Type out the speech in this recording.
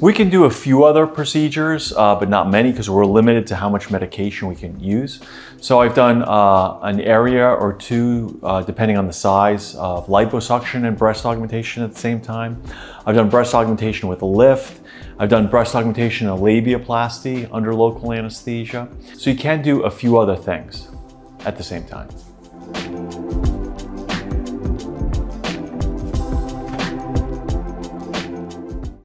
We can do a few other procedures, but not many because we're limited to how much medication we can use. So I've done an area or two, depending on the size, of liposuction and breast augmentation at the same time. I've done breast augmentation with a lift. I've done breast augmentation and labiaplasty under local anesthesia. So you can do a few other things at the same time.